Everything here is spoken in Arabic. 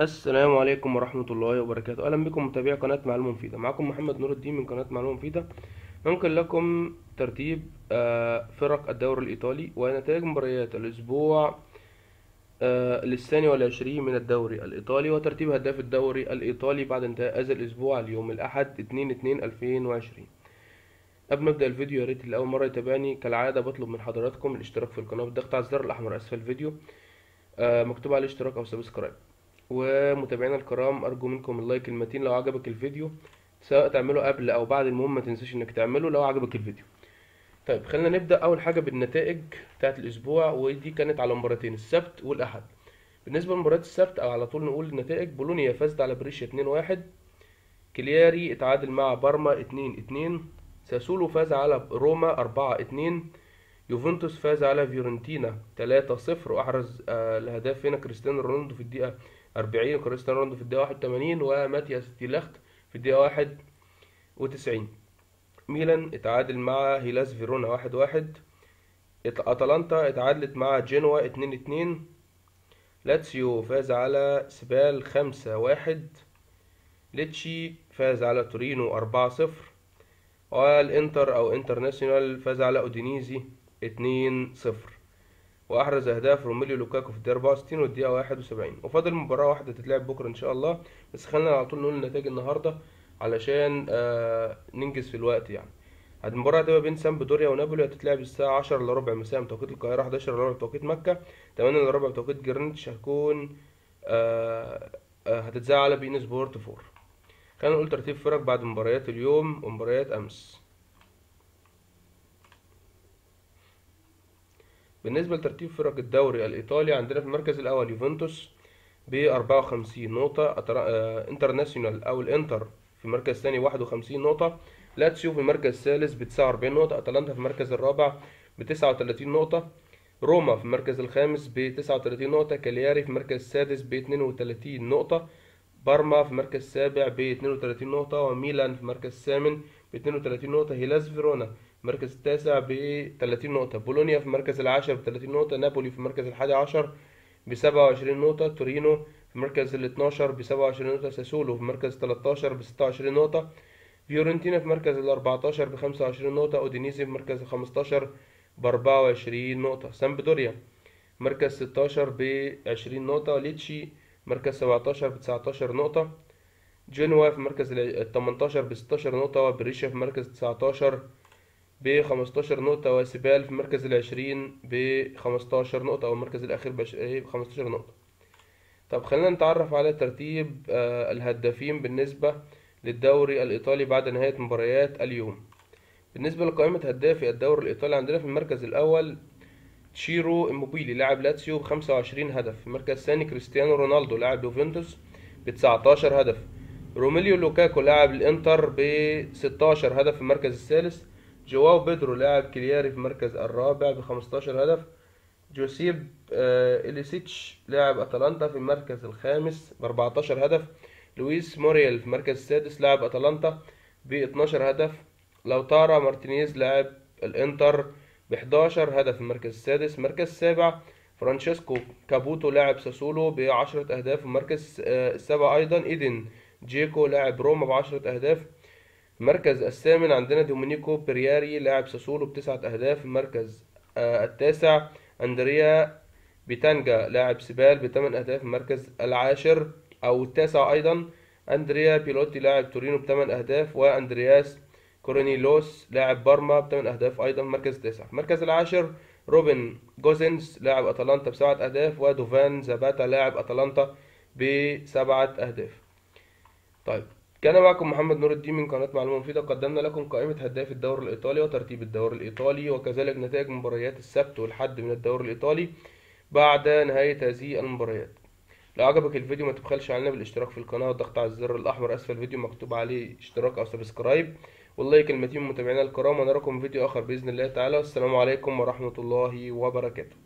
السلام عليكم ورحمة الله وبركاته. أهلا بكم متابعي قناة معلومة مفيدة. معكم محمد نور الدين من قناة معلومة مفيدة. ممكن لكم ترتيب فرق الدوري الإيطالي ونتائج مباريات الأسبوع للثاني والعشرين من الدوري الإيطالي وترتيب هداف الدوري الإيطالي بعد انتهاء هذا الأسبوع اليوم الأحد 2/2/2020. قبل ما ابدا الفيديو يا ريت اللي اول مره يتابعني كالعاده بطلب من حضراتكم الاشتراك في القناه بالضغط على الزر الاحمر اسفل الفيديو مكتوب عليه اشتراك او سبسكرايب. ومتابعينا الكرام ارجو منكم اللايك المتين لو عجبك الفيديو، سواء تعمله قبل او بعد المهم ما تنساش انك تعمله لو عجبك الفيديو. طيب خلينا نبدا اول حاجه بالنتائج بتاعه الاسبوع، ودي كانت على مباراتين السبت والاحد. بالنسبه لمباراه السبت او على طول نقول النتائج، بولونيا فازت على بريشيا 2-1، كلياري اتعادل مع بارما 2-2، ساسولو فاز على روما 4-2، يوفنتوس فاز على فيورنتينا 3-0، وأحرز الهداف هنا كريستيانو رونالدو في الدقيقة 40 وكريستيانو رونالدو في الدقيقة 81 وماتياس تيلخت في الدقيقة 91. ميلان اتعادل مع هيلاس فيرونا 1-1، أتلانتا اتعادلت مع جنوا 2-2، لاتسيو فاز على سبال 5-1، ليتشي فاز على تورينو 4-0، والانتر او انترناشونال فاز على اودينيزي 2-0، واحرز اهداف روميليو لوكاكو في الدقيقه 64 والدقيقه 71. وفاضل مباراه واحده تتلعب بكره ان شاء الله، بس خلينا على طول نقول نتائج النهارده علشان ننجز في الوقت. يعني المباراه هتبقى بين سامبدوريا ونابولي، هتتلعب الساعه 10:15 مساء بتوقيت القاهره، 11:15 بتوقيت مكه، 8:15 بتوقيت جرينتش. هتكون هتتذاع على بي ان سبورت 4. خلينا نقول ترتيب فرق بعد مباريات اليوم ومباريات امس. بالنسبه لترتيب فرق الدوري الايطالي، عندنا في المركز الاول يوفنتوس ب 54 نقطه، انترناشونال او الانتر في المركز الثاني 51 نقطه، لاتسيو في المركز الثالث ب 49 نقطه، اتلانتا في المركز الرابع ب 39 نقطه، روما في المركز الخامس ب 39 نقطه، كالياري في المركز السادس ب 32 نقطه، بارما في مركز السابع ب 32 نقطة، وميلان في مركز الثامن ب 32 نقطة، هيلاس فيرونا في مركز التاسع ب 30 نقطة، بولونيا في مركز العاشر ب 30 نقطة، نابولي في مركز الحادي عشر ب 27 نقطة، تورينو في مركز ال 12 ب 27 نقطة، ساسولو في مركز 13 ب 26 نقطة، فيورنتينا في مركز ال 14 ب 25 نقطة، اودينيزي في مركز ال 15 ب 24 نقطة، سامبدوريا مركز 16 ب 20 نقطة، ليتشي مركز 17 ب 19 نقطة، جنوا في مركز 18 ب 16 نقطة، وبريشيا في مركز 19 ب 15 نقطة، وسبال في مركز 20 ب 15 نقطة أو المركز الأخير ب 15 نقطة. طب خلينا نتعرف على ترتيب الهدافين بالنسبة للدوري الإيطالي بعد نهاية مباريات اليوم. بالنسبة لقائمة هدافي الدوري الإيطالي، عندنا في المركز الأول تشيرو اموبيلي لاعب لاتسيو ب 25 هدف، في المركز الثاني كريستيانو رونالدو لاعب يوفنتوس ب 19 هدف، روميليو لوكاكو لاعب الانتر ب 16 هدف في المركز الثالث، جواو بيدرو لاعب كلياري في المركز الرابع ب 15 هدف، جوسيب إليسيتش لاعب اتلانتا في المركز الخامس ب 14 هدف، لويس موريال في المركز السادس لاعب اتلانتا ب 12 هدف، لوتارا مارتينيز لاعب الانتر ب 11 هدف في المركز السادس. المركز السابع فرانشيسكو كابوتو لاعب ساسولو ب 10 أهداف، في المركز السابع أيضا ايدن جيكو لاعب روما ب 10 أهداف، المركز الثامن عندنا دومينيكو برياري لاعب ساسولو ب 9 أهداف، في المركز التاسع اندريا بيتانجا لاعب سبال ب 8 أهداف، في المركز العاشر أو التاسع أيضا اندريا بيلوتي لاعب تورينو ب 8 أهداف، واندرياس كورنيلوس لاعب بارما ب8 أهداف أيضا في المركز التاسع. المركز العاشر روبن جوزنز لاعب أتلانتا ب7 أهداف، ودوفان زاباتا لاعب أتلانتا ب7 أهداف. طيب كان معكم محمد نور الدين من قناة معلومة مفيدة، قدمنا لكم قائمة هداف الدوري الإيطالي وترتيب الدوري الإيطالي وكذلك نتائج مباريات السبت والحد من الدوري الإيطالي بعد نهاية هذه المباريات. لو عجبك الفيديو ما تبخلش علينا بالاشتراك في القناة والضغط على الزر الأحمر أسفل الفيديو مكتوب عليه اشتراك أو سبسكرايب، والله كلمتين متابعينا الكرام، ونراكم فيديو آخر بإذن الله تعالى، والسلام عليكم ورحمة الله وبركاته.